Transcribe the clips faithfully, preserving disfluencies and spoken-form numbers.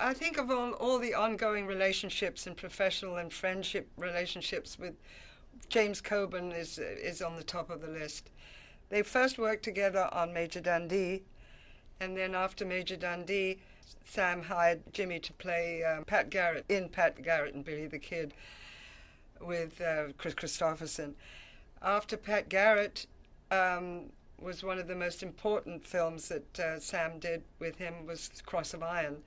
I think of all, all the ongoing relationships and professional and friendship relationships with James Coburn is, is on the top of the list. They first worked together on Major Dundee, and then after Major Dundee, Sam hired Jimmy to play um, Pat Garrett in Pat Garrett and Billy the Kid with uh, Kris Kristofferson. After Pat Garrett um, was one of the most important films that uh, Sam did with him was Cross of Iron,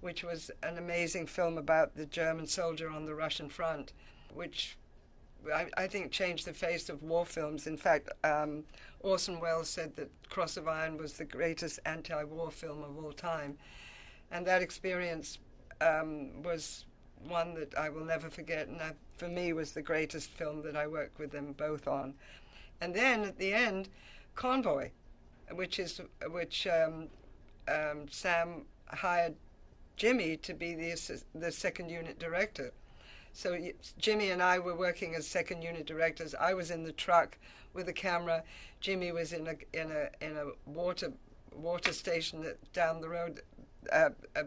which was an amazing film about the German soldier on the Russian front, which I, I think changed the face of war films. In fact, um, Orson Welles said that Cross of Iron was the greatest anti-war film of all time. And that experience um, was one that I will never forget, and that, for me, was the greatest film that I worked with them both on. And then, at the end, Convoy, which, is, which um, um, Sam hired Jimmy to be the, the second unit director. So Jimmy and I were working as second unit directors. I was in the truck with a camera. Jimmy was in a in a in a water water station that down the road, uh, uh,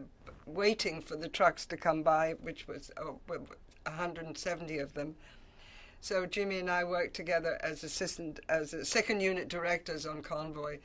waiting for the trucks to come by, which was oh, one hundred seventy of them. So Jimmy and I worked together as assistant as a second unit directors on Convoy.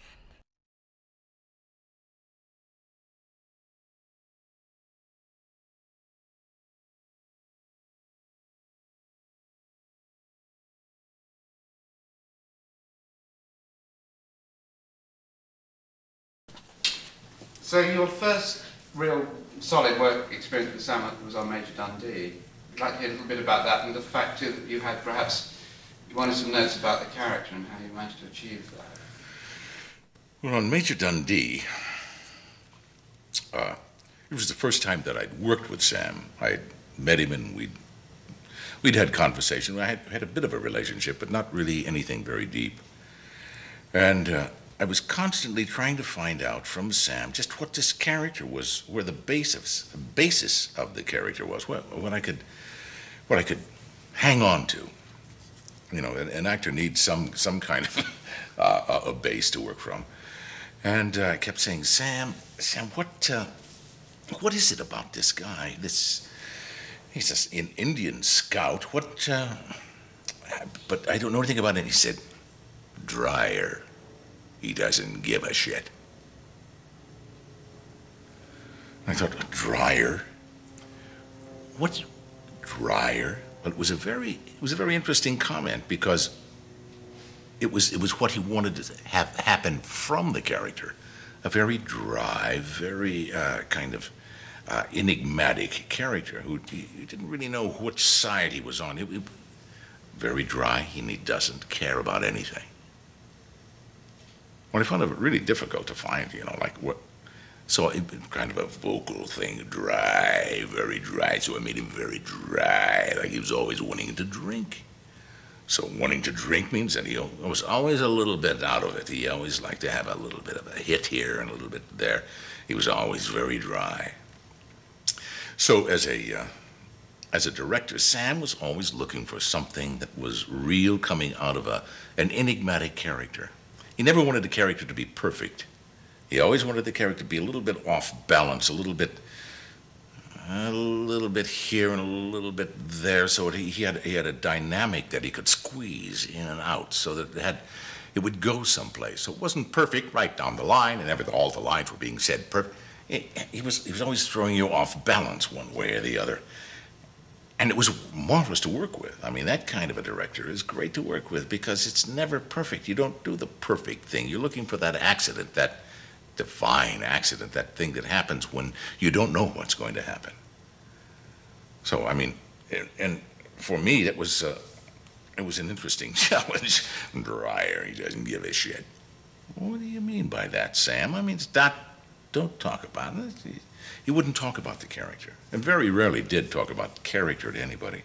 So your first real solid work experience with Sam was on Major Dundee. I'd like to hear a little bit about that and the fact too that you had perhaps, you wanted some notes about the character and how you managed to achieve that. Well, on Major Dundee, uh, it was the first time that I'd worked with Sam. I'd met him and we'd, we'd had conversation. I had, had a bit of a relationship, but not really anything very deep. And uh, I was constantly trying to find out from Sam just what this character was, where the basis, the basis of the character was, what, what I could, what I could hang on to. You know, an, an actor needs some some kind of uh, a base to work from. And uh, I kept saying, Sam, Sam, what, uh, what is it about this guy? This, he's an Indian scout. What? Uh, but I don't know anything about it. He said, Dryer. He doesn't give a shit. I thought, Dryer? What's Dryer? Well, it was a very, it was a very interesting comment because it was, it was what he wanted to have happen from the character. A very dry, very uh, kind of uh, enigmatic character who he didn't really know which side he was on. It, it, very dry, and he doesn't care about anything. Well, I found it really difficult to find, you know, like what. So it kind of a vocal thing, dry, very dry. So I made him very dry, like he was always wanting to drink. So wanting to drink means that he was always a little bit out of it. He always liked to have a little bit of a hit here and a little bit there. He was always very dry. So as a uh, as a director, Sam was always looking for something that was real coming out of a an enigmatic character. He never wanted the character to be perfect. He always wanted the character to be a little bit off balance, a little bit, a little bit here and a little bit there. So he, he had he had a dynamic that he could squeeze in and out, so that it had, it would go someplace. So it wasn't perfect right down the line, and everything, all the lines were being said perfect. He was he was always throwing you off balance one way or the other, and it was marvelous to work with. I mean, that kind of a director is great to work with because it's never perfect. You don't do the perfect thing. You're looking for that accident, that divine accident, that thing that happens when you don't know what's going to happen. So, I mean, and, and for me, that was, uh, it was an interesting challenge. Dryer, he doesn't give a shit. What do you mean by that, Sam? I mean, it's not, don't talk about it. It's, He wouldn't talk about the character, and very rarely did talk about character to anybody.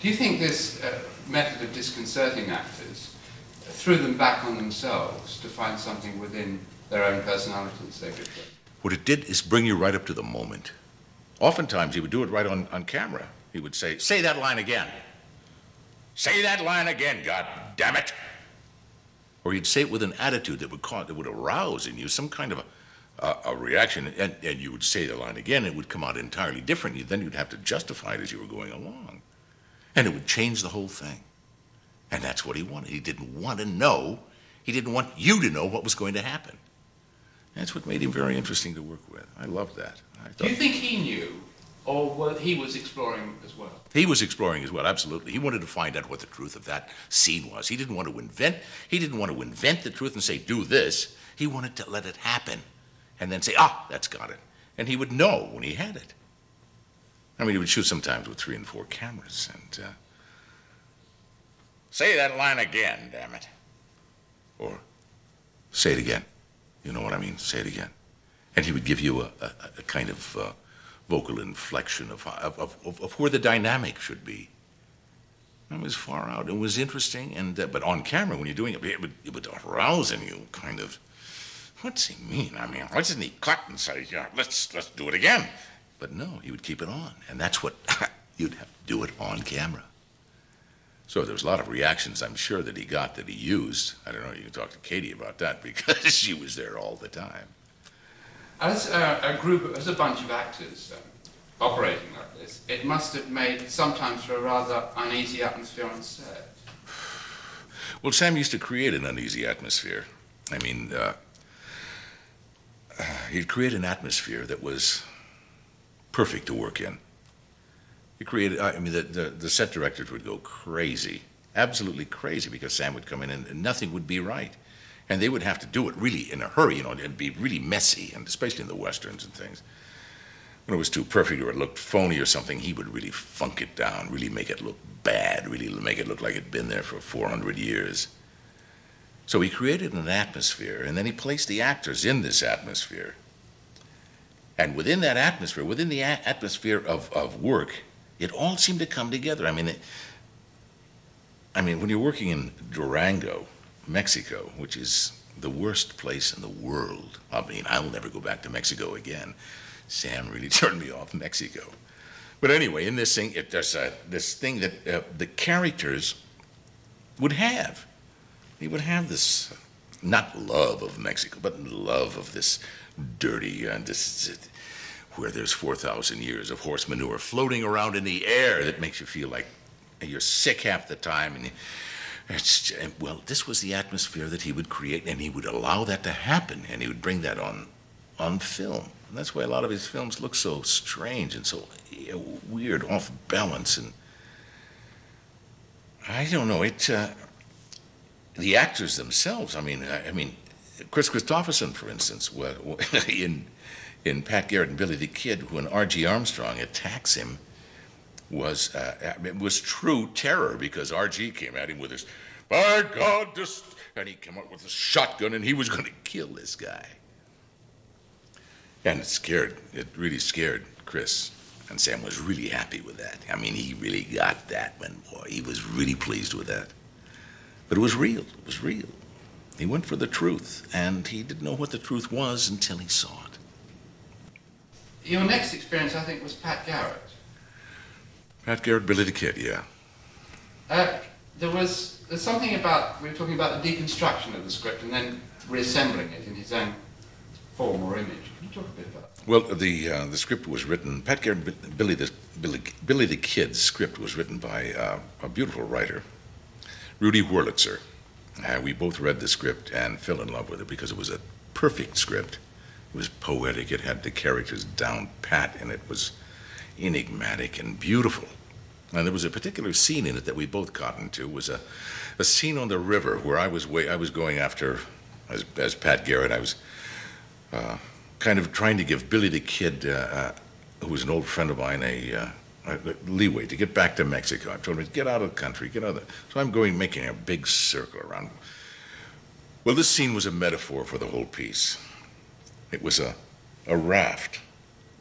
Do you think this uh, method of disconcerting actors threw them back on themselves to find something within their own personalities they could play? What it did is bring you right up to the moment. Oftentimes he would do it right on, on camera. He would say, say that line again. Say that line again, God damn it. Or he'd say it with an attitude that would, cause, that would arouse in you some kind of a uh, a reaction, and, and you would say the line again, it would come out entirely differently. Then you'd have to justify it as you were going along. And it would change the whole thing. And that's what he wanted. He didn't want to know. He didn't want you to know what was going to happen. That's what made him very interesting to work with. I loved that. I thought, do you think he knew, or what he was exploring as well? He was exploring as well, absolutely. He wanted to find out what the truth of that scene was. He didn't want to invent. He didn't want to invent the truth and say, do this. He wanted to let it happen and then say, ah, that's got it. And he would know when he had it. I mean, he would shoot sometimes with three and four cameras and... Uh, say that line again, damn it. Or say it again. You know what I mean? Say it again. And he would give you a, a, a kind of uh, vocal inflection of, of, of, of where the dynamic should be. It was far out. It was interesting, and uh, but on camera, when you're doing it, it would, it would arouse in you, kind of, what's he mean? I mean, why doesn't he cut and say, yeah, let's, let's do it again? But no, he would keep it on, and that's what, you'd have to do it on camera. So there was a lot of reactions, I'm sure, that he got that he used. I don't know, you can talk to Katy about that, because she was there all the time. As a, a group, as a bunch of actors um, operating like this, it must have made sometimes for a rather uneasy atmosphere on set. Well, Sam used to create an uneasy atmosphere. I mean, uh, uh, he'd create an atmosphere that was perfect to work in. He created, I mean, the, the, the set directors would go crazy, absolutely crazy, because Sam would come in and nothing would be right. And they would have to do it really in a hurry, you know, it'd be really messy, and especially in the Westerns and things. When it was too perfect or it looked phony or something, he would really funk it down, really make it look bad, really make it look like it'd been there for four hundred years. So he created an atmosphere, and then he placed the actors in this atmosphere. And within that atmosphere, within the atmosphere of, of work, it all seemed to come together. I mean, it, I mean, when you're working in Durango, Mexico, which is the worst place in the world. I mean, I'll never go back to Mexico again. Sam really turned me off Mexico. But anyway, in this thing, it, there's a, this thing that uh, the characters would have. They would have this, not love of Mexico, but love of this dirty, and uh, this, uh, where there's four thousand years of horse manure floating around in the air that makes you feel like you're sick half the time. And you, It's, well, this was the atmosphere that he would create, and he would allow that to happen, and he would bring that on, on film. And that's why a lot of his films look so strange and so you know, weird, off balance, and I don't know. It, uh, the actors themselves. I mean, I, I mean, Kris Kristofferson, for instance, well, in in Pat Garrett and Billy the Kid, when R G Armstrong attacks him. Was uh, it was true terror because R G came at him with his, by God, this, and he came up with a shotgun and he was going to kill this guy. And it scared, it really scared Kris, and Sam was really happy with that. I mean, he really got that one, boy. He was really pleased with that. But it was real. It was real. He went for the truth, and he didn't know what the truth was until he saw it. Your next experience, I think, was Pat Garrett. Pat Garrett, Billy the Kid, yeah. Uh, there was there's something about, we were talking about the deconstruction of the script and then reassembling it in his own form or image. Can you talk a bit about that? Well, the, uh, the script was written, Pat Garrett and Billy the, Billy, Billy the Kid's script was written by uh, a beautiful writer, Rudy Wurlitzer. Uh, we both read the script and fell in love with it because it was a perfect script. It was poetic, it had the characters down pat, and it was enigmatic and beautiful. And there was a particular scene in it that we both cottoned to. Was a, a scene on the river where I was way, I was going after, as, as Pat Garrett, I was uh, kind of trying to give Billy the Kid, uh, uh, who was an old friend of mine, a, uh, a leeway to get back to Mexico. I told him, get out of the country, get out of the... So I'm going, making a big circle around. Well, this scene was a metaphor for the whole piece. It was a, a raft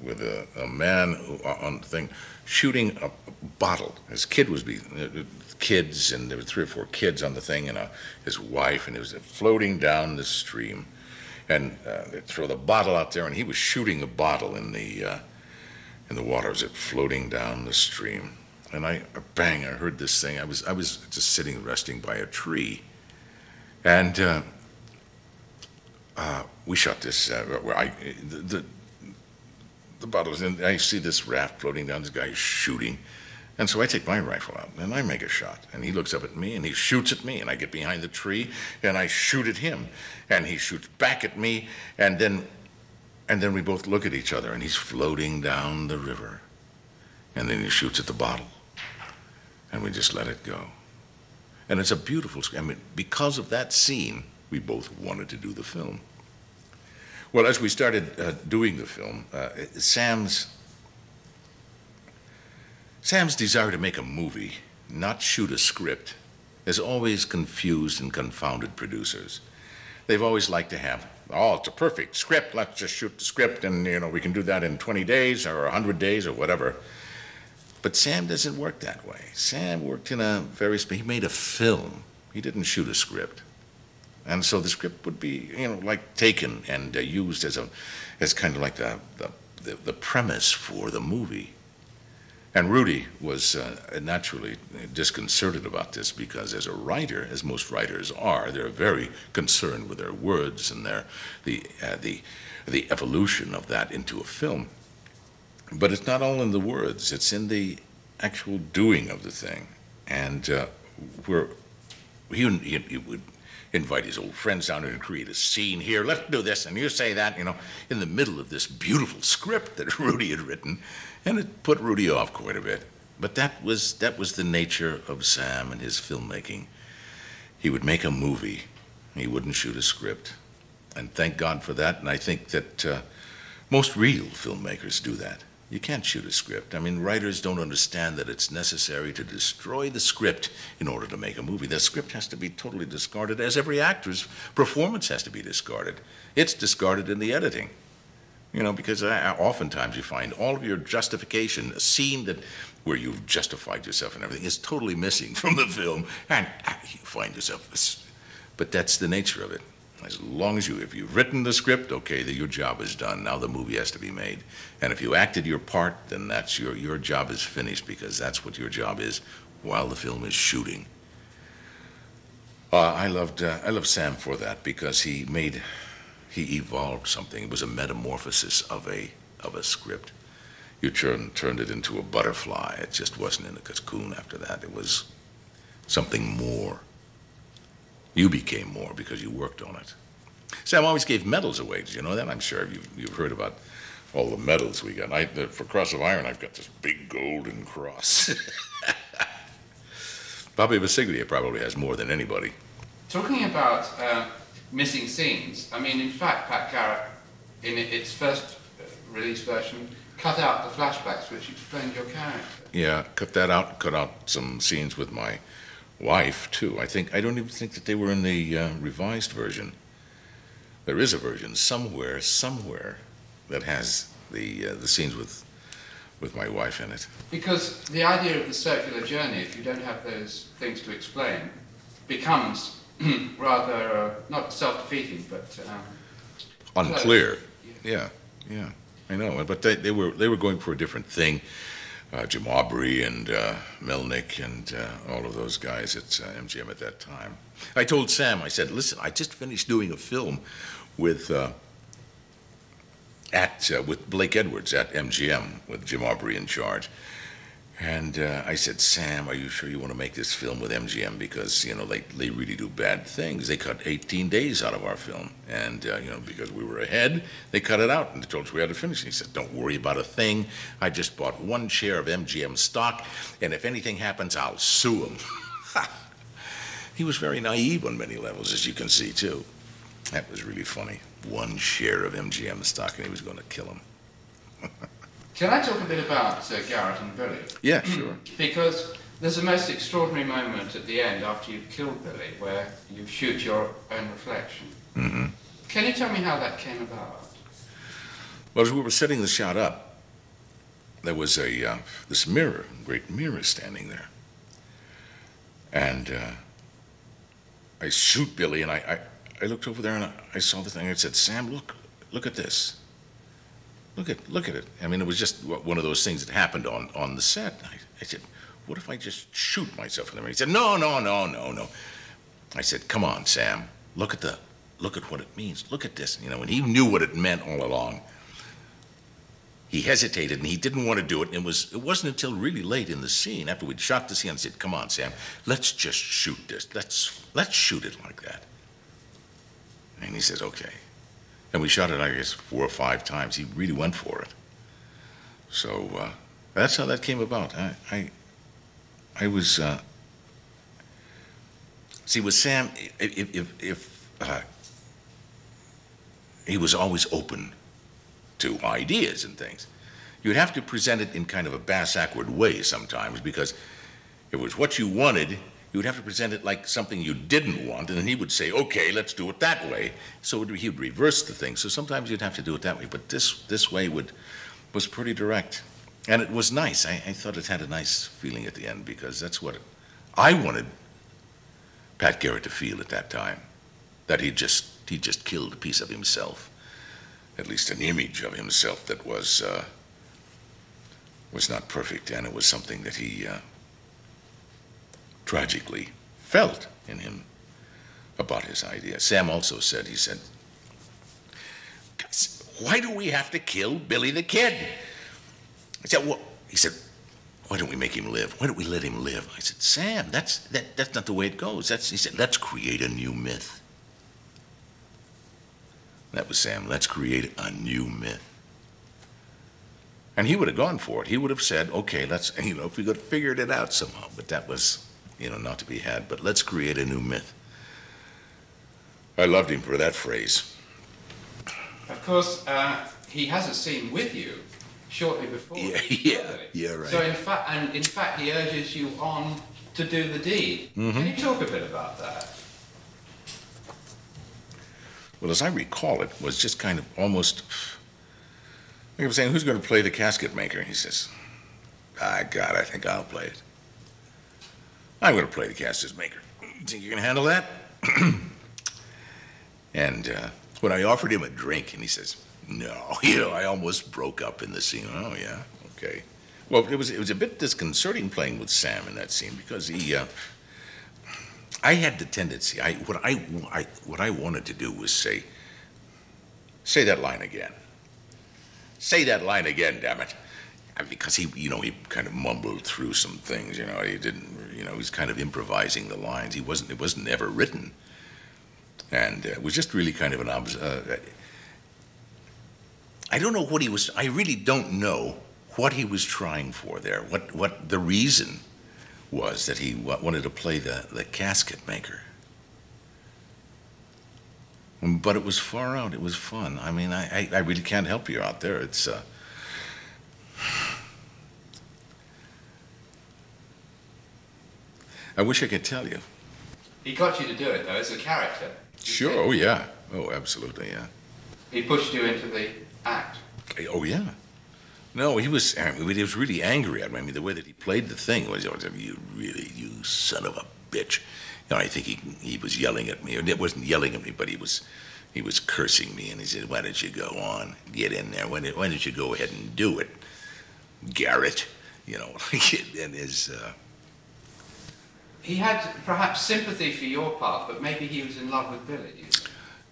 with a, a man who, on the thing, shooting a bottle. His kid was being, uh, kids, and there were three or four kids on the thing, and uh, his wife, and it was floating down the stream. And uh, they'd throw the bottle out there, and he was shooting the bottle in the, uh, in the water as it floating down the stream. And I, bang, I heard this thing. I was, I was just sitting, resting by a tree. And uh, uh, we shot this. Uh, where I the, the the bottle was in. I see this raft floating down. This guy is shooting, and so I take my rifle out and I make a shot. And he looks up at me and he shoots at me. And I get behind the tree and I shoot at him, and he shoots back at me. And then, and then we both look at each other. And he's floating down the river, and then he shoots at the bottle, and we just let it go. And it's a beautiful, I mean, because of that scene, we both wanted to do the film. Well, as we started uh, doing the film, uh, Sam's, Sam's desire to make a movie, not shoot a script, has always confused and confounded producers. They've always liked to have, oh, it's a perfect script, let's just shoot the script, and you know, we can do that in twenty days or one hundred days or whatever. But Sam doesn't work that way. Sam worked in a very, he made a film. He didn't shoot a script. And so the script would be, you know, like taken and uh, used as a, as kind of like the, the, the premise for the movie. And Rudy was uh, naturally disconcerted about this because as a writer, as most writers are, they're very concerned with their words and their, the, uh, the, the evolution of that into a film. But it's not all in the words, it's in the actual doing of the thing. And uh, we're, he, he, he would invite his old friends down and create a scene here, let's do this, and you say that, you know, in the middle of this beautiful script that Rudy had written, and it put Rudy off quite a bit. But that was, that was the nature of Sam and his filmmaking. He would make a movie, he wouldn't shoot a script. And thank God for that, and I think that uh, most real filmmakers do that. You can't shoot a script. I mean, writers don't understand that it's necessary to destroy the script in order to make a movie. The script has to be totally discarded, as every actor's performance has to be discarded. It's discarded in the editing. You know, because I, oftentimes you find all of your justification, a scene that, where you've justified yourself and everything, is totally missing from the film, and you find yourself, but that's the nature of it. As long as you, if you've written the script, okay, the, your job is done. Now the movie has to be made. And if you acted your part, then that's your, your job is finished because that's what your job is while the film is shooting. Uh, I loved, uh, I loved Sam for that because he made, he evolved something. It was a metamorphosis of a, of a script. You turn, turned it into a butterfly. It just wasn't in a cocoon after that. It was something more. You became more because you worked on it. Sam always gave medals away. Did you know that? I'm sure you've, you've heard about all the medals we got. I, for Cross of Iron, I've got this big golden cross. Bobby Visciglia probably has more than anybody. Talking about uh, missing scenes, I mean, in fact, Pat Garrett, in its first release version, cut out the flashbacks which explained your character. Yeah, cut that out, cut out some scenes with my wife, too. I think, I don't even think that they were in the uh, revised version. There is a version somewhere, somewhere, that has the uh, the scenes with with my wife in it. Because the idea of the circular journey, if you don't have those things to explain, becomes rather, uh, not self-defeating, but um, unclear. Yeah. yeah, yeah, I know. But they, they were they were going for a different thing. Uh, Jim Aubrey and uh, Melnick and uh, all of those guys at uh, M G M at that time. I told Sam, I said, listen, I just finished doing a film with uh, at uh, with Blake Edwards at M G M with Jim Aubrey in charge. And uh, I said, Sam, are you sure you want to make this film with M G M? Because, you know, they, they really do bad things. They cut eighteen days out of our film. And, uh, you know, because we were ahead, they cut it out and they told us we had to finish. And he said, don't worry about a thing. I just bought one share of M G M stock. And if anything happens, I'll sue him. He was very naive on many levels, as you can see, too. That was really funny. One share of M G M stock, and he was going to kill him. Can I talk a bit about uh, Garrett and Billy? Yeah, sure. Because there's a most extraordinary moment at the end after you've killed Billy where you shoot your own reflection. Mm-hmm. Can you tell me how that came about? Well, as we were setting the shot up, there was a uh, this mirror, great mirror standing there. And uh, I shoot Billy and I, I, I looked over there and I, I saw the thing and I said, Sam, look, look at this. Look at, look at it. I mean, it was just one of those things that happened on, on the set. I, I said, what if I just shoot myself in the mirror? He said, no, no, no, no, no. I said, come on, Sam. Look at the, Look at what it means. Look at this. You know, and he knew what it meant all along. He hesitated, and he didn't want to do it. And it, was, it wasn't until really late in the scene, after we'd shot the scene, I said, come on, Sam, let's just shoot this. Let's, let's shoot it like that. And he says, okay. And we shot it, I guess, four or five times. He really went for it. So uh, that's how that came about. I, I, I was... Uh, see, with Sam, if... if, if uh, he was always open to ideas and things. You'd have to present it in kind of a bass-ackward way sometimes, because if it was what you wanted, you would have to present it like something you didn't want, and then he would say, okay, let's do it that way. So he would reverse the thing. So sometimes you'd have to do it that way, but this, this way would, was pretty direct. And it was nice. I, I thought it had a nice feeling at the end, because that's what it, I wanted Pat Garrett to feel at that time, that he just, he just killed a piece of himself. At least an image of himself that was uh, was not perfect, and it was something that he uh, tragically felt in him about his idea. Sam also said, he said, why do we have to kill Billy the Kid? I said, well, he said, why don't we make him live? Why don't we let him live? I said, Sam, that's, that, that's not the way it goes. That's, he said, let's create a new myth. That was Sam. Let's create a new myth. And he would have gone for it. He would have said, okay, let's, you know, if we could have figured it out somehow. But that was, you know, not to be had. But let's create a new myth. I loved him for that phrase. Of course, uh, he has a scene with you shortly before. Yeah, yeah, yeah, right. So in fact, and in fact, he urges you on to do the deed. Mm-hmm. Can you talk a bit about that? Well, as I recall, it was just kind of almost, like I was saying, who's going to play the casket maker? And he says, ah, God, I think I'll play it. I'm going to play the casket maker. Think you can handle that? And uh, when I offered him a drink, and he says, no, you know, I almost broke up in the scene. Oh, yeah, okay. Well, it was, it was a bit disconcerting playing with Sam in that scene, because he... Uh, I had the tendency, I, what, I, I, what I wanted to do was say, say that line again. Say that line again, damn it. And because he, you know, he kind of mumbled through some things, you know, he didn't, you know, he was kind of improvising the lines. He wasn't, it wasn't ever written. And uh, it was just really kind of an, uh, I don't know what he was, I really don't know what he was trying for there, what, what the reason was that he wanted to play the, the casket maker. But it was far out, it was fun. I mean, I, I, I really can't help you out there. It's, uh... I wish I could tell you. He got you to do it, though, as a character. Sure, oh, yeah. Oh, absolutely, yeah. He pushed you into the act. Oh, yeah. No, he was, I mean, he was really angry at me. I mean, the way that he played the thing was, you really, you son of a bitch. You know, I think he, he was yelling at me. It wasn't yelling at me, but he was, he was cursing me. And he said, why don't you go on, get in there? Why don't, why don't you go ahead and do it, Garrett? You know, and his... Uh... He had perhaps sympathy for your part, but maybe he was in love with Billy.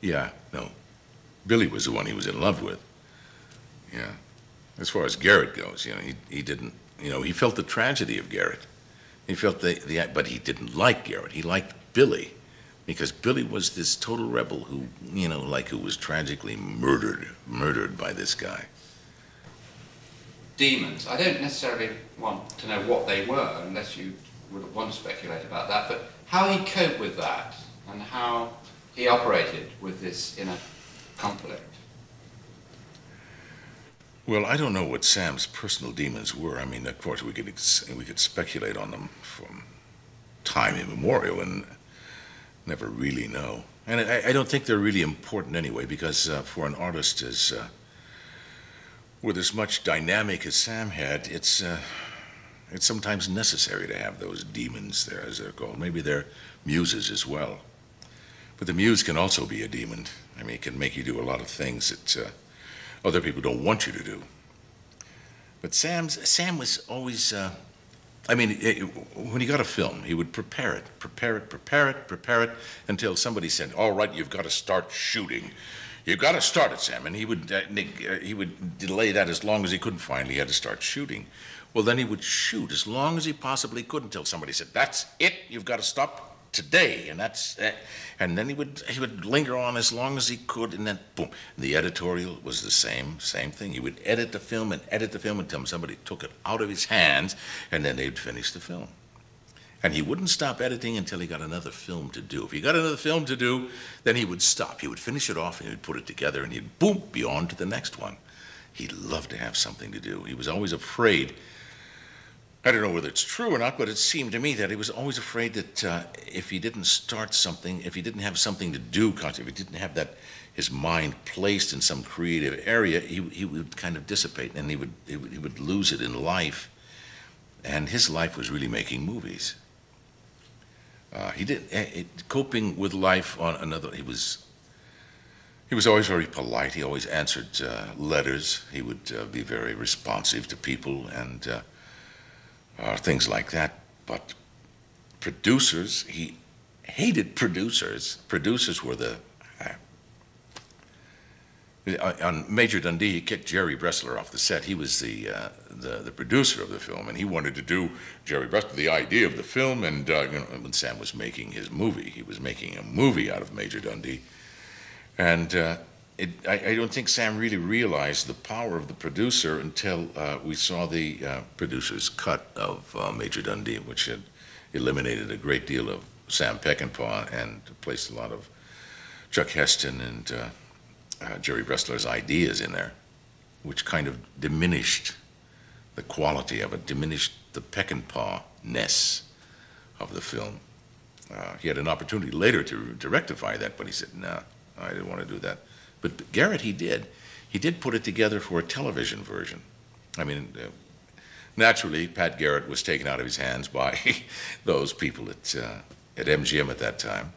Yeah, no. Billy was the one he was in love with, yeah. As far as Garrett goes, you know, he, he didn't, you know, he felt the tragedy of Garrett. He felt the, the, but he didn't like Garrett. He liked Billy, because Billy was this total rebel who, you know, like who was tragically murdered, murdered by this guy. Demons. I don't necessarily want to know what they were, unless you would want to speculate about that, but how he coped with that and how he operated with this inner conflict. Well, I don't know what Sam's personal demons were. I mean, of course, we could ex we could speculate on them from time immemorial and never really know. And I, I don't think they're really important anyway, because uh, for an artist as uh, with as much dynamic as Sam had, it's uh, it's sometimes necessary to have those demons there, as they're called. Maybe they're muses as well, but the muse can also be a demon. I mean, it can make you do a lot of things that. Uh, other people don't want you to do. But Sam's, Sam was always, uh, I mean, it, when he got a film, he would prepare it, prepare it, prepare it, prepare it, until somebody said, all right, you've got to start shooting. You've got to start it, Sam. And he would, uh, Nick, uh, he would delay that as long as he could. Finally, he had to start shooting. Well, then he would shoot as long as he possibly could until somebody said, that's it, you've got to stop today. And that's, uh, and then he would, he would linger on as long as he could, and then boom. The editorial was the same, same thing. He would edit the film and edit the film until somebody took it out of his hands, and then they'd finish the film. And he wouldn't stop editing until he got another film to do. If he got another film to do, then he would stop. He would finish it off, and he would put it together, and he'd, boom, be on to the next one. He loved to have something to do. He was always afraid. I don't know whether it's true or not, but it seemed to me that he was always afraid that uh, if he didn't start something, if he didn't have something to do, if he didn't have that, his mind placed in some creative area, he, he would kind of dissipate, and he would, he would, he would lose it in life. And his life was really making movies. Uh, he did it, coping with life on another. He was. He was always very polite. He always answered uh, letters. He would uh, be very responsive to people and uh, uh, things like that. But producers, he hated producers. Producers were the. Uh, on Major Dundee, he kicked Jerry Bressler off the set. He was the, uh, the the producer of the film, and he wanted to do Jerry Bressler, the idea of the film, and uh, you know, when Sam was making his movie, he was making a movie out of Major Dundee. And uh, it, I, I don't think Sam really realized the power of the producer until uh, we saw the uh, producer's cut of uh, Major Dundee, which had eliminated a great deal of Sam Peckinpah and placed a lot of Chuck Heston and... Uh, Uh, Jerry Bressler's ideas in there, which kind of diminished the quality of it, diminished the Peckinpah-ness of the film. Uh, he had an opportunity later to, to rectify that, but he said, no, nah, I didn't want to do that. But Garrett, he did. He did put it together for a television version. I mean, uh, naturally, Pat Garrett was taken out of his hands by those people at, uh, at M G M at that time.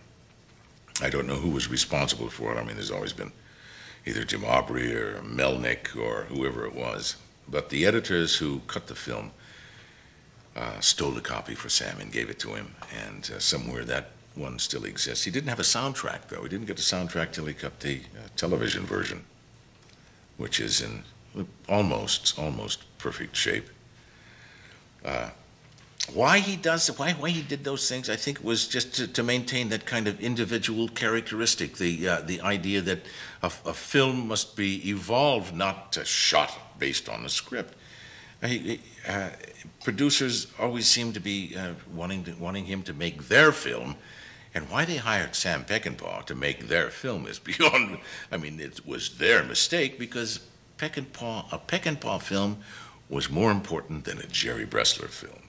I don't know who was responsible for it. I mean, there's always been either Jim Aubrey or Melnick or whoever it was. But the editors who cut the film uh, stole a copy for Sam and gave it to him. And uh, somewhere that one still exists. He didn't have a soundtrack, though. He didn't get a soundtrack till he cut the uh, television version, which is in almost, almost perfect shape. Uh, why he does, why, why he did those things, I think it was just to, to maintain that kind of individual characteristic, the, uh, the idea that a, a film must be evolved, not uh, shot based on a script. I, uh, producers always seemed to be uh, wanting, to, wanting him to make their film, and why they hired Sam Peckinpah to make their film is beyond, I mean, it was their mistake, because Peckinpah, a Peckinpah film was more important than a Jerry Bressler film,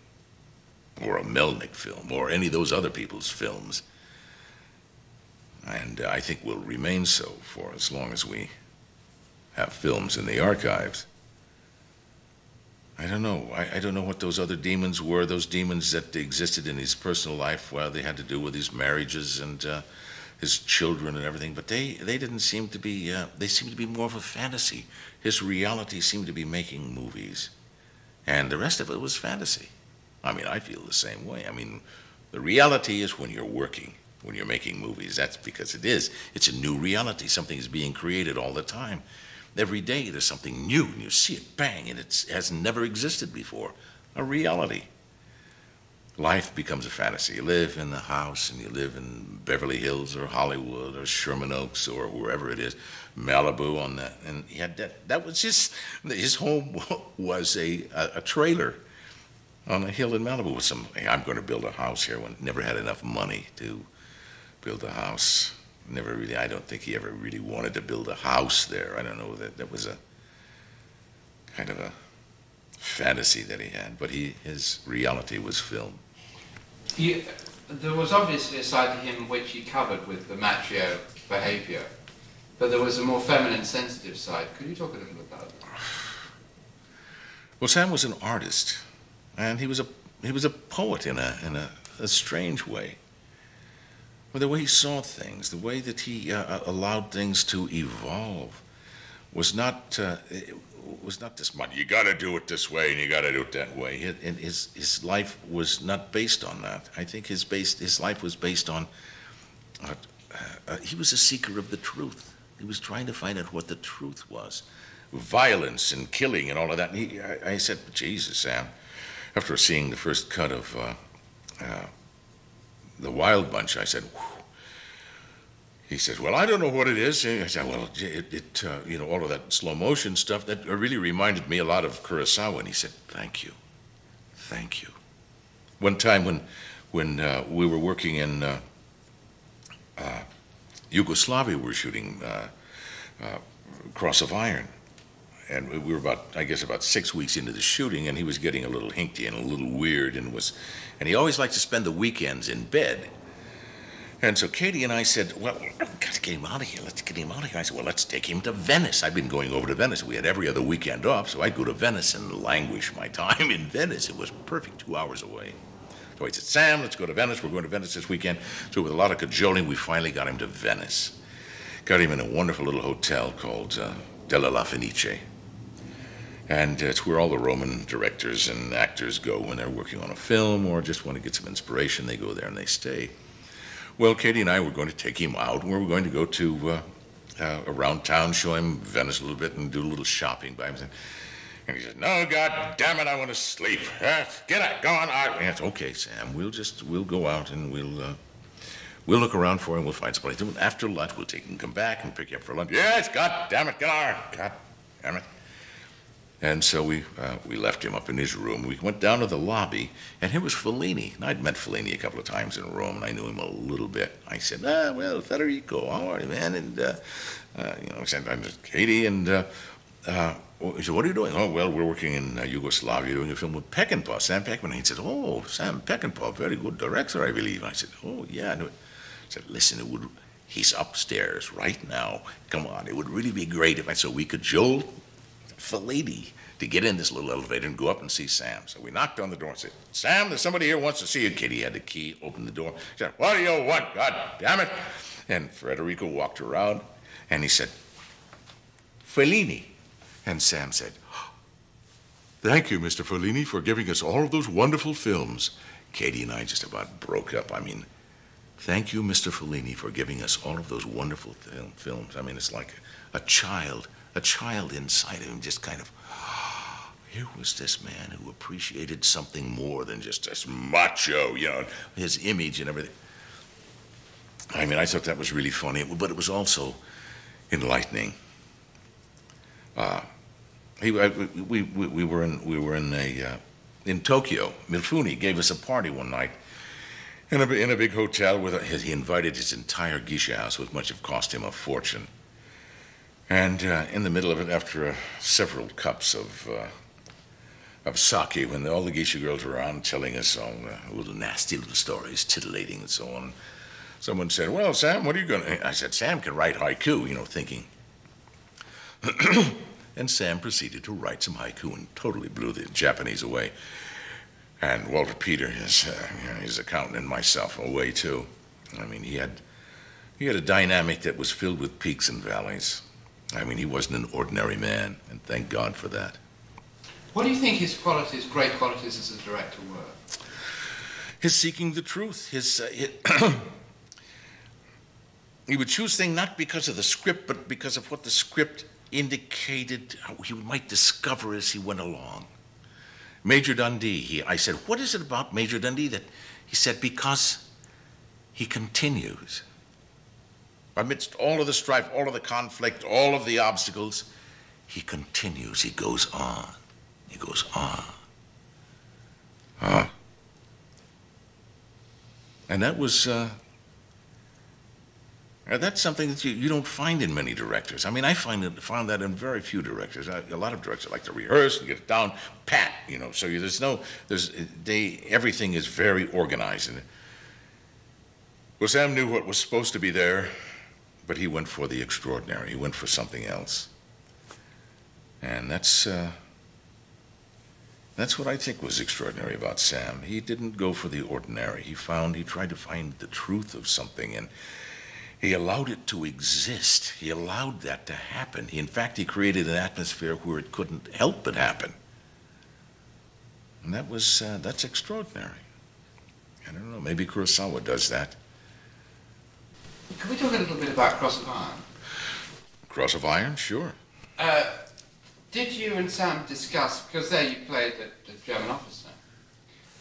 or a Melnick film, or any of those other people's films. And I think will remain so for as long as we have films in the archives. I don't know. I, I don't know what those other demons were, those demons that existed in his personal life, well, they had to do with his marriages and uh, his children and everything, but they, they didn't seem to be, uh, they seemed to be more of a fantasy. His reality seemed to be making movies, and the rest of it was fantasy. I mean, I feel the same way. I mean, the reality is when you're working, when you're making movies, that's because it is. It's a new reality. Something is being created all the time. Every day there's something new, and you see it, bang, and it has never existed before. A reality. Life becomes a fantasy. You live in the house, and you live in Beverly Hills or Hollywood or Sherman Oaks or wherever it is, Malibu on that. And he had that. That was his, his home was a, a, a trailer on a hill in Malibu with some, hey, I'm going to build a house here, when never had enough money to build a house. Never really, I don't think he ever really wanted to build a house there. I don't know, that, that was a kind of a fantasy that he had, but he, his reality was film. You, there was obviously a side to him which he covered with the macho behavior, but there was a more feminine, sensitive side. Could you talk a little about that? Well, Sam was an artist. And he was a he was a poet in a in a, a strange way. Well, the way he saw things, the way that he uh, allowed things to evolve, was not uh, was not this much. You got to do it this way, and you got to do it that way. And his his life was not based on that. I think his based his life was based on. Uh, uh, he was a seeker of the truth. He was trying to find out what the truth was. Violence and killing and all of that. And he, I, I said, Jesus, Sam. After seeing the first cut of uh, uh, The Wild Bunch, I said. Whew. He says, well, I don't know what it is. I said, well, it, it uh, you know, all of that slow motion stuff, that really reminded me a lot of Kurosawa. And he said, thank you, thank you. One time when, when uh, we were working in uh, uh, Yugoslavia, we were shooting uh, uh, Cross of Iron. And we were about, I guess, about six weeks into the shooting, and he was getting a little hinky and a little weird, and was, and he always liked to spend the weekends in bed. And so Katy and I said, well, we've got to get him out of here. Let's get him out of here. I said, well, let's take him to Venice. I've been going over to Venice. We had every other weekend off, so I'd go to Venice and languish my time in Venice. It was perfect, two hours away. So I said, Sam, let's go to Venice. We're going to Venice this weekend. So with a lot of cajoling, we finally got him to Venice. Got him in a wonderful little hotel called uh, Della La Fenice. And it's where all the Roman directors and actors go when they're working on a film or just want to get some inspiration. They go there and they stay. Well, Katy and I were going to take him out. We were going to go to uh, uh, around town, show him Venice a little bit, and do a little shopping by him. And he said, "No, God damn it, I want to sleep. Uh, get out, go on out." And I said, "Okay, Sam. We'll just we'll go out and we'll uh, we'll look around for him. We'll find someplace. After lunch, we'll take him, come back, and pick you up for lunch." Yes, God damn it, get on, God damn it. And so we uh, we left him up in his room. We went down to the lobby, and here was Fellini. And I'd met Fellini a couple of times in Rome, and I knew him a little bit. I said, ah, well, Federico, how are you, man? And, uh, uh, you know, I said, I'm just Katy, and uh, uh, he said, what are you doing? Oh, well, we're working in uh, Yugoslavia, doing a film with Peckinpah, Sam Peckinpah. He said, oh, Sam Peckinpah, very good director, I believe. And I said, oh, yeah. I, I said, listen, it would, he's upstairs right now. Come on, it would really be great if I, so we could jolt Fellini to get in this little elevator and go up and see Sam. So we knocked on the door and said, Sam, there's somebody here wants to see you. Katy had the key, opened the door. She said, what do you want? God damn it. And Federico walked around and he said, Fellini. And Sam said, thank you, Mister Fellini, for giving us all of those wonderful films. Katy and I just about broke up. I mean, thank you, Mister Fellini, for giving us all of those wonderful film films. I mean, it's like a child. A child inside of him just kind of, oh, here was this man who appreciated something more than just this macho, you know, his image and everything. I mean, I thought that was really funny, but it was also enlightening. Uh, he, I, we, we, we were in, we were in a, uh, in Tokyo. Mifune gave us a party one night in a, in a big hotel. With a, he invited his entire geisha house, which must have cost him a fortune. And uh, in the middle of it, after uh, several cups of uh, of sake, when all the geisha girls were around telling us all uh, little nasty little stories, titillating and so on, someone said, well, Sam, what are you going to... I said, Sam can write haiku, you know, thinking. And Sam proceeded to write some haiku and totally blew the Japanese away. And Walter Peter, his, uh, you know, his accountant, and myself away, too. I mean, he had he had a dynamic that was filled with peaks and valleys. I mean, he wasn't an ordinary man, and thank God for that. What do you think his qualities, great qualities as a director were? His seeking the truth. His, uh, his he would choose things not because of the script, but because of what the script indicated how he might discover as he went along. Major Dundee, he, I said, what is it about Major Dundee that... He said, because he continues. Amidst all of the strife, all of the conflict, all of the obstacles, he continues, he goes on, he goes on. Huh. And that was, uh, that's something that you, you don't find in many directors. I mean, I find it, found that in very few directors. I, a lot of directors like to rehearse and get it down, pat, you know, so you, there's no, there's, they, everything is very organized. And, well, Sam knew what was supposed to be there. But he went for the extraordinary. He went for something else. And that's, uh, that's what I think was extraordinary about Sam. He didn't go for the ordinary. He found, he tried to find the truth of something. And, He allowed it to exist. He allowed that to happen. He, in fact, he created an atmosphere where it couldn't help but happen. And that was, uh, that's extraordinary. I don't know, maybe Kurosawa does that. Can we talk a little bit about Cross of Iron? Cross of Iron, sure. Uh, did you and Sam discuss, because there you played the, the German officer,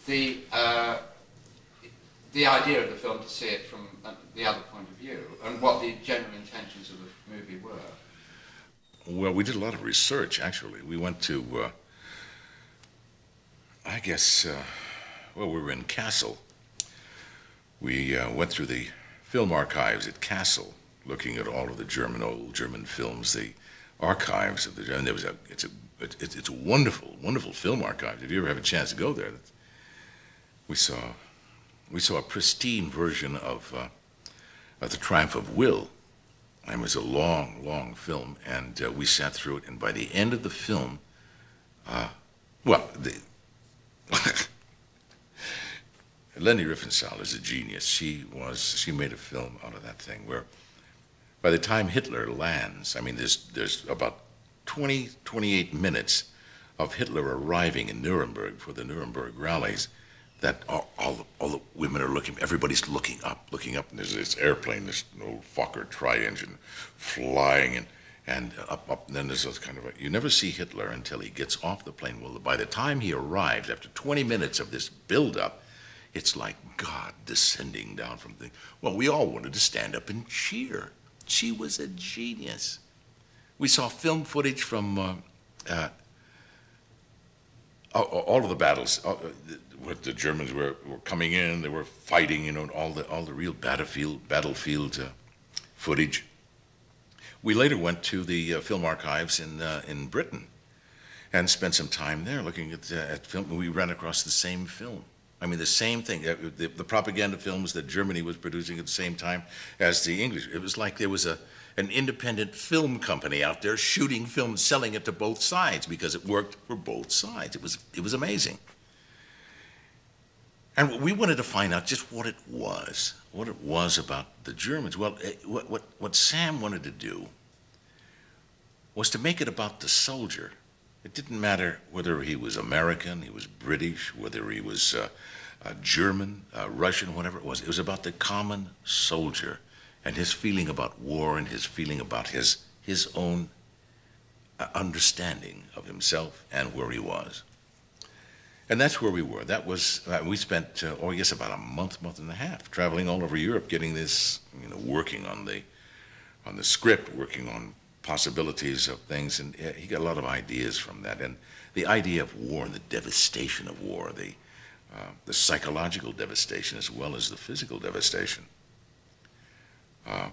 the, uh, the idea of the film, to see it from the other point of view, and what the general intentions of the movie were? Well, we did a lot of research, actually. We went to, uh, I guess, uh, well, we were in Castle. We uh, went through the film archives at Castle, looking at all of the German, old German films, the archives of the, and there was a, it's a, it, it's a wonderful, wonderful film archive. If you ever have a chance to go there, we saw, we saw a pristine version of, uh, of The Triumph of Will. It was a long, long film, and uh, we sat through it, and by the end of the film, uh, well, the, Leni Riefenstahl is a genius. She was, she made a film out of that thing where, by the time Hitler lands, I mean, there's, there's about twenty, twenty-eight minutes of Hitler arriving in Nuremberg for the Nuremberg rallies, that all, all, the, all the women are looking, everybody's looking up, looking up, and there's this airplane, this old Fokker tri-engine flying, and, and up, up, and then there's those kind of, you never see Hitler until he gets off the plane. Well, by the time he arrives, after twenty minutes of this build-up, it's like God descending down from the, well, we all wanted to stand up and cheer. She was a genius. We saw film footage from uh, uh, all of the battles. Uh, what the Germans were, were coming in, they were fighting, you know, and all the, all the real battlefield, battlefield uh, footage. We later went to the uh, film archives in, uh, in Britain and spent some time there looking at, uh, at film. We ran across the same film. I mean, the same thing, the, the propaganda films that Germany was producing at the same time as the English. It was like there was a, an independent film company out there shooting films, selling it to both sides because it worked for both sides. It was, it was amazing. And we wanted to find out just what it was, what it was about the Germans. Well, it, what, what, what Sam wanted to do was to make it about the soldier. It didn't matter whether he was American, he was British, whether he was uh, uh, German, uh, Russian, whatever it was. It was about the common soldier and his feeling about war and his feeling about his, his own uh, understanding of himself and where he was. And that's where we were. That was, uh, we spent, uh, oh yes, about a month, month and a half traveling all over Europe, getting this, you know, working on the, on the script, working on possibilities of things, and he got a lot of ideas from that. And the idea of war and the devastation of war, the, uh, the psychological devastation as well as the physical devastation. Uh,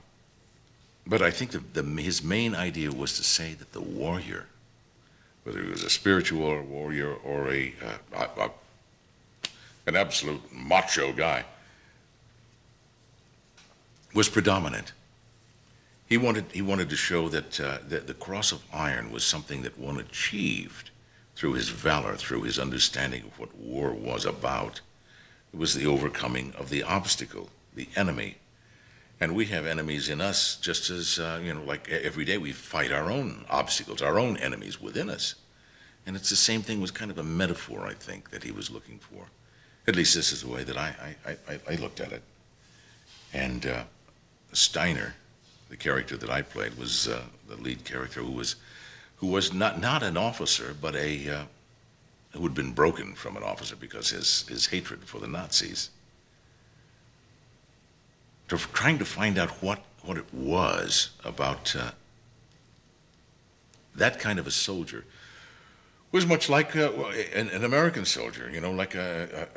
but I think the, the, his main idea was to say that the warrior, whether he was a spiritual warrior or a, uh, a, a an absolute macho guy, was predominant. He wanted, he wanted to show that, uh, that the Cross of Iron was something that one achieved through his valor, through his understanding of what war was about. It was the overcoming of the obstacle, the enemy. And we have enemies in us just as, uh, you know, like every day we fight our own obstacles, our own enemies within us. And it's the same thing, was kind of a metaphor, I think, that he was looking for. At least this is the way that I, I, I, I looked at it. And uh, Steiner, the character that I played, was uh, the lead character, who was, who was not not an officer, but a uh, who had been broken from an officer because his his hatred for the Nazis. To, trying to find out what what it was about uh, that kind of a soldier was much like uh, an, an American soldier, you know, like a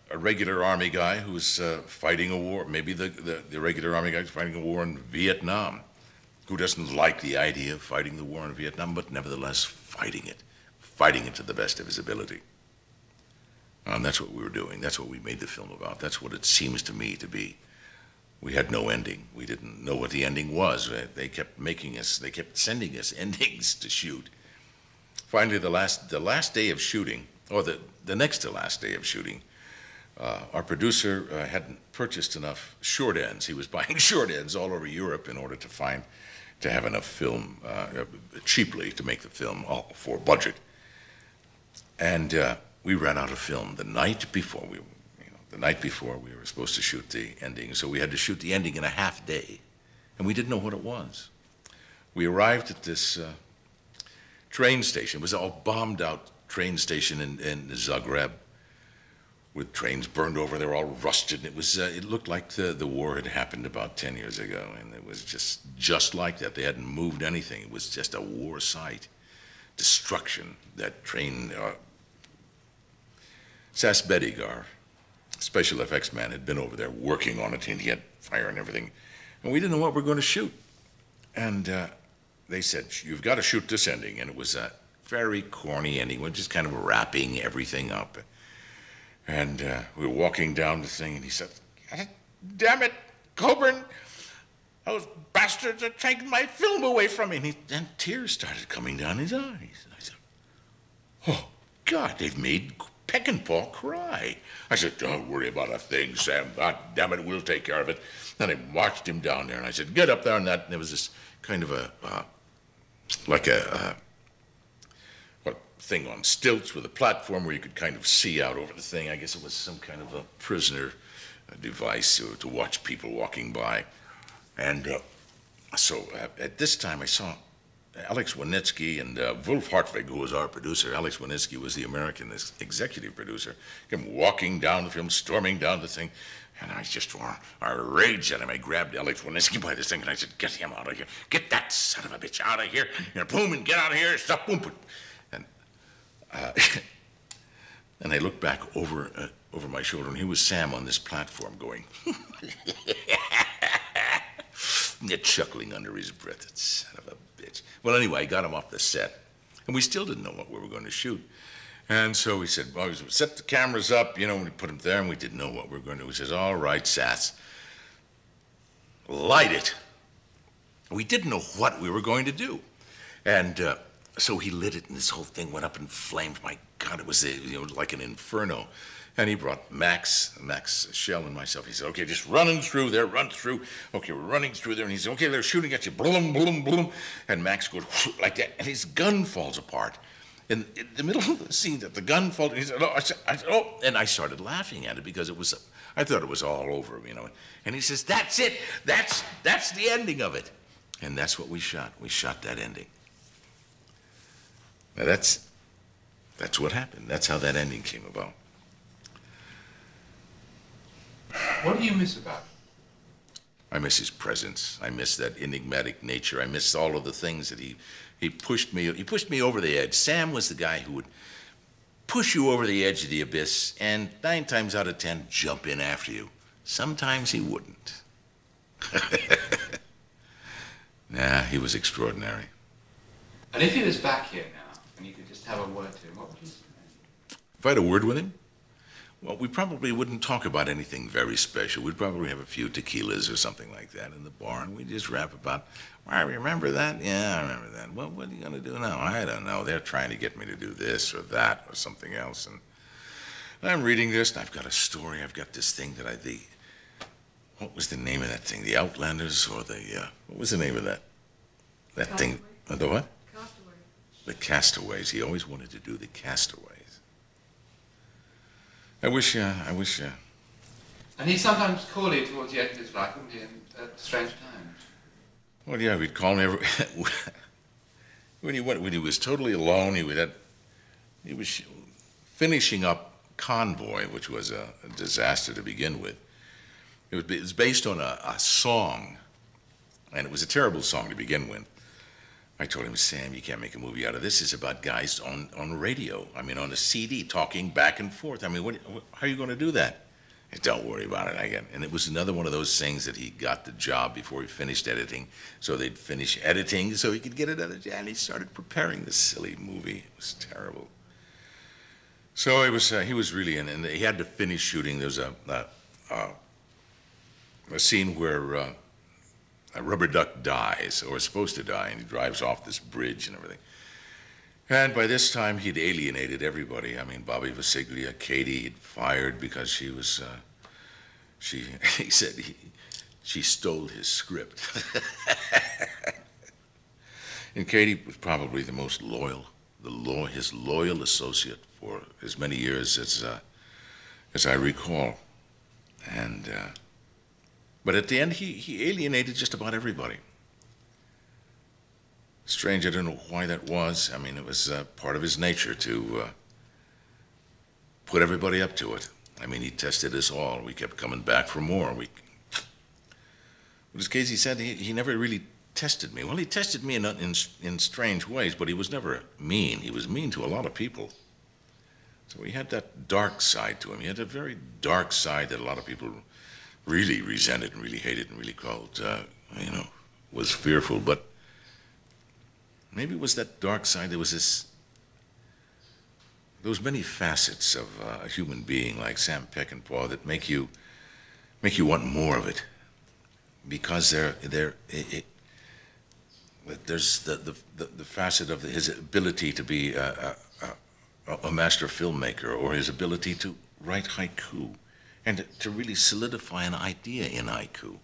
a, a regular army guy who's uh, fighting a war. Maybe the, the, the regular army guy is fighting a war in Vietnam, who doesn't like the idea of fighting the war in Vietnam, but nevertheless fighting it, fighting it to the best of his ability. And that's what we were doing. That's what we made the film about. That's what it seems to me to be. We had no ending. We didn't know what the ending was. They kept making us, they kept sending us endings to shoot. Finally, the last, the last day of shooting, or the, the next to last day of shooting, Uh, our producer uh, hadn't purchased enough short ends. He was buying short ends all over Europe in order to find, to have enough film, uh, cheaply to make the film all for budget. And uh, we ran out of film the night before we, you know, the night before we were supposed to shoot the ending. So we had to shoot the ending in a half day, and we didn't know what it was. We arrived at this uh, train station. It was all bombed out train station in, in Zagreb, with trains burned over. They were all rusted. It was, uh, it looked like the, the war had happened about ten years ago, and it was just, just like that. They hadn't moved anything. It was just a war site. Destruction, that train. Uh, Sas Bedigar, special effects man, had been over there working on it, and he had fire and everything. And we didn't know what we were going to shoot. And uh, they said, you've got to shoot this ending. And it was a very corny ending, just kind of wrapping everything up. And uh, we were walking down the thing, and he said, damn it, Coburn, those bastards are taking my film away from me. And, he, and tears started coming down his eyes. I said, oh, God, they've made Peckinpah cry. I said, don't worry about a thing, Sam. God damn it, we'll take care of it. And I marched him down there, and I said, get up there. And, that, and there was this kind of a, uh, like a, uh, thing on stilts with a platform where you could kind of see out over the thing. I guess it was some kind of a prisoner device to, to watch people walking by. And uh, so uh, at this time I saw Alex Winitsky and uh, Wolf Hartwig, who was our producer. Alex Winitsky was the American executive producer. Him walking down the film, storming down the thing. And I just, uh, I raged at him. I grabbed Alex Winitsky by this thing and I said, get him out of here. Get that son of a bitch out of here. And boom, and get out of here. Stop boom. Uh, and I looked back over uh, over my shoulder, and here was Sam on this platform going, chuckling under his breath, that son of a bitch. Well, anyway, I got him off the set, and we still didn't know what we were going to shoot. And so we said, well, we set the cameras up, you know, and we put them there, and we didn't know what we were going to do. He says, all right, Sass, light it. We didn't know what we were going to do. And... Uh, So he lit it, and this whole thing went up in flames. My God, it was, you know, like an inferno. And he brought Max, Max Schell and myself. He said, okay, just running through there, run through. Okay, we're running through there. And he said, okay, they're shooting at you. Bloom, bloom, bloom. And Max goes like that, and his gun falls apart. And in the middle of the scene, that the gun falls, and he said, oh, I said, I said, oh, and I started laughing at it because it was, I thought it was all over, you know. And he says, that's it. That's, that's the ending of it. And that's what we shot. We shot that ending. Now that's, that's what happened. That's how that ending came about. What do you miss about it? I miss his presence. I miss that enigmatic nature. I miss all of the things that he, he pushed me, he pushed me over the edge. Sam was the guy who would push you over the edge of the abyss and nine times out of ten, jump in after you. Sometimes he wouldn't. Nah, he was extraordinary. And if he was back here now, and you could just have a word to him, what would you say? If I had a word with him? Well, we probably wouldn't talk about anything very special. We'd probably have a few tequilas or something like that in the bar, and we'd just rap about, well, I remember that? Yeah, I remember that. Well, what are you going to do now? I don't know. They're trying to get me to do this or that or something else. And I'm reading this, and I've got a story. I've got this thing that I, the, what was the name of that thing? The Outlanders or the, uh, what was the name of that? That Castaway. Thing, uh, the what? The Castaways. He always wanted to do The Castaways. I wish, uh, I wish, uh... And he'd sometimes call you towards the end of his life, wouldn't he, at strange times? Well, yeah, he'd call me every... when, he went, when he was totally alone, he, would have, he was finishing up Convoy, which was a, a disaster to begin with. It was, it was based on a, a song, and it was a terrible song to begin with. I told him, Sam, you can't make a movie out of this. It's about guys on, on radio. I mean, on a C D, talking back and forth. I mean, what, how are you going to do that? And don't worry about it. I got, and it was another one of those things that he got the job before he finished editing. So they'd finish editing so he could get another job. And he started preparing this silly movie. It was terrible. So it was, uh, he was really in, and he had to finish shooting. There was a, a, a, a scene where... Uh, A rubber duck dies, or is supposed to die, and he drives off this bridge and everything. And by this time, he'd alienated everybody. I mean, Bobby Visciglia, Katy, he'd fired because she was, uh, she, he said, he, she stole his script. And Katy was probably the most loyal, the lo his loyal associate for as many years as, uh, as I recall. And, uh, but at the end, he, he alienated just about everybody. Strange, I don't know why that was. I mean, it was uh, part of his nature to uh, put everybody up to it. I mean, he tested us all. We kept coming back for more. We, but as Casey said, he, he never really tested me. Well, he tested me in, in, in strange ways, but he was never mean. He was mean to a lot of people. So he had that dark side to him. He had a very dark side that a lot of people really resented and really hated and really called, uh, you know, was fearful. But maybe it was that dark side. There was this, those many facets of uh, a human being like Sam Peckinpah that make you, make you want more of it, because they're, they're, it, it, there's the, the, the, the facet of his ability to be a, a, a, a master filmmaker, or his ability to write haiku and to really solidify an idea in haiku.